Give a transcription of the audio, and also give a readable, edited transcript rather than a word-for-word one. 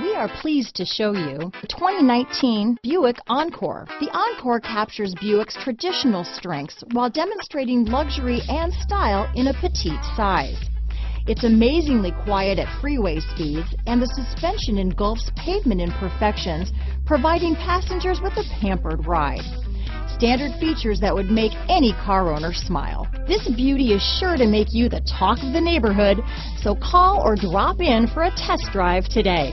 We are pleased to show you the 2019 Buick Encore. The Encore captures Buick's traditional strengths while demonstrating luxury and style in a petite size. It's amazingly quiet at freeway speeds, and the suspension engulfs pavement imperfections, providing passengers with a pampered ride. Standard features that would make any car owner smile. This beauty is sure to make you the talk of the neighborhood, so call or drop in for a test drive today.